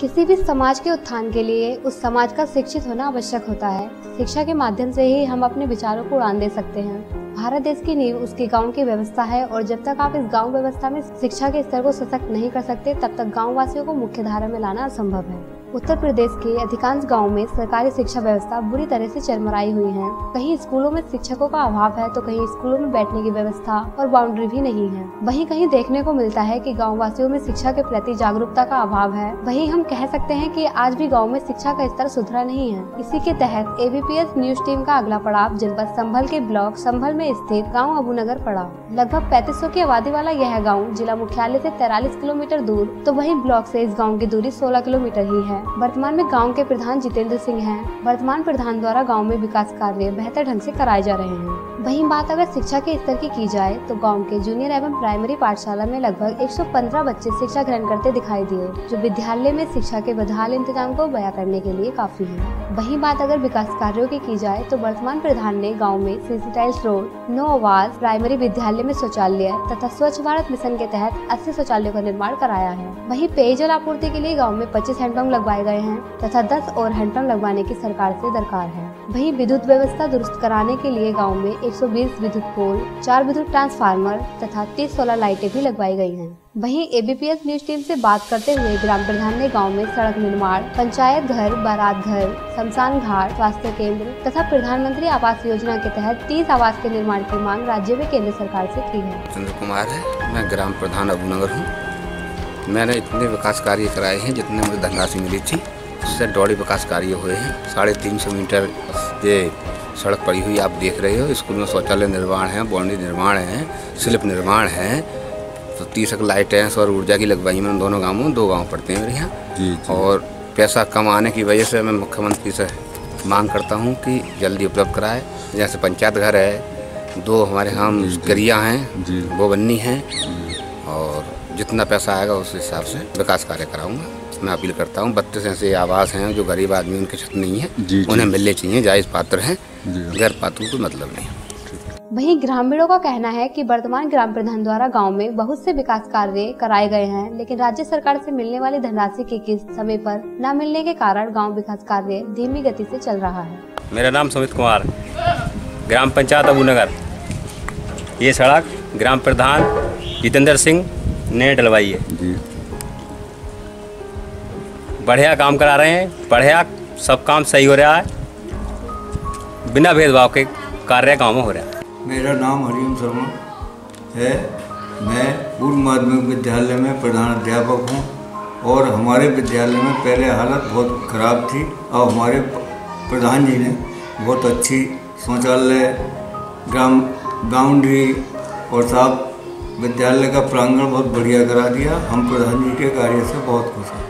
किसी भी समाज के उत्थान के लिए उस समाज का शिक्षित होना आवश्यक होता है। शिक्षा के माध्यम से ही हम अपने विचारों को उड़ान दे सकते हैं। भारत देश की नींव उसके गांव की व्यवस्था है और जब तक आप इस गांव व्यवस्था में शिक्षा के स्तर को सशक्त नहीं कर सकते तब तक गाँव वासियों को मुख्य धारा में लाना असंभव है। उत्तर प्रदेश के अधिकांश गाँव में सरकारी शिक्षा व्यवस्था बुरी तरह से चरमराई हुई है। कहीं स्कूलों में शिक्षकों का अभाव है तो कहीं स्कूलों में बैठने की व्यवस्था और बाउंड्री भी नहीं है। वहीं कहीं देखने को मिलता है कि गाँव वासियों में शिक्षा के प्रति जागरूकता का अभाव है। वहीं हम कह सकते हैं कि आज भी गाँव में शिक्षा का स्तर सुधरा नहीं है। इसी के तहत ABPS न्यूज टीम का अगला पड़ाव जनपद संभल के ब्लॉक संभल में स्थित गाँव अबू नगर पड़ा। लगभग 3500 की आबादी वाला यह गाँव जिला मुख्यालय से 43 किलोमीटर दूर तो वही ब्लॉक से इस गाँव की दूरी 16 किलोमीटर ही है। वर्तमान में गांव के प्रधान जितेंद्र सिंह हैं। वर्तमान प्रधान द्वारा गांव में विकास कार्य बेहतर ढंग से कराए जा रहे हैं। वहीं बात अगर शिक्षा के स्तर की जाए तो गांव के जूनियर एवं प्राइमरी पाठशाला में लगभग 115 बच्चे शिक्षा ग्रहण करते दिखाई दिए जो विद्यालय में शिक्षा के बदहाल इंतजाम को बयां करने के लिए काफी है। वही बात अगर विकास कार्यो की जाए तो वर्तमान प्रधान ने गाँव में सीसी टाइल्स रोड, 9 आवास, प्राइमरी विद्यालय में शौचालय तथा स्वच्छ भारत मिशन के तहत 80 शौचालयों का निर्माण कराया है। वही पेयजल आपूर्ति के लिए गाँव में 25 हैंडपंप लगवाए गए हैं तथा 10 और हैंडपंप लगवाने की सरकार से दरकार है। वहीं विद्युत व्यवस्था दुरुस्त कराने के लिए गांव में 120 विद्युत पोल, 4 विद्युत ट्रांसफार्मर तथा 30 सोलर लाइटें भी लगवाई गई हैं। वहीं ABPS न्यूज टीम से बात करते हुए ग्राम प्रधान ने गांव में सड़क निर्माण, पंचायत घर, बारात घर, शमशान घाट, स्वास्थ्य केंद्र तथा प्रधानमंत्री आवास योजना के तहत 30 आवास के निर्माण की मांग राज्य में केंद्र सरकार से की है। चंद्र कुमार है, मैं ग्राम प्रधान अबू नगर हूँ। मैंने इतने विकास कार्य कराए हैं जितने मुझे धनराशि मिली थी उससे डौड़ी विकास कार्य हुए हैं। 350 मीटर ये सड़क पड़ी हुई आप देख रहे हो। स्कूल में शौचालय निर्माण है, बाउंड्री निर्माण है, स्लिप निर्माण है तो 30 लाइटें हैं। सौर ऊर्जा की लगवाई मैंने दोनों गाँवों, 2 गांव पड़ते हैं मेरे यहाँ। और पैसा कम आने की वजह से मैं मुख्यमंत्री से मांग करता हूँ कि जल्दी उपलब्ध कराए। जैसे पंचायत घर है, 2 हमारे यहाँ गरिया हैं, वो बननी है और जितना पैसा आएगा उस हिसाब से विकास कार्य कराऊँगा। मैं अपील करता हूँ 32 ऐसे आवास हैं जो गरीब आदमी उनके छत नहीं है, उन्हें मिलने चाहिए। जायज़ पात्र हैं, गैर पात्र को मतलब नहीं। वहीं ग्रामीणों का कहना है कि वर्तमान ग्राम प्रधान द्वारा गांव में बहुत से विकास कार्य कराए गए हैं लेकिन राज्य सरकार से मिलने वाली धनराशि की किस्त समय पर न मिलने के कारण गांव विकास कार्य धीमी गति से चल रहा है। मेरा नाम सुमित कुमार, ग्राम पंचायत अबू नगर। ये सड़क ग्राम प्रधान जितेंद्र सिंह ने डलवाई है। बढ़िया काम करा रहे हैं, बढ़िया सब काम सही हो रहा है, बिना भेदभाव के कार्य गाँव में हो रहा है। मेरा नाम हरिओम शर्मा है। मैं पूर्व माध्यमिक विद्यालय में प्रधान अध्यापक हूँ और हमारे विद्यालय में पहले हालत बहुत ख़राब थी और हमारे प्रधान जी ने बहुत अच्छी शौचालय, ग्राम बाउंड्री और साफ विद्यालय का प्रांगण बहुत बढ़िया करा दिया। हम प्रधान जी के कार्य से बहुत खुश हैं।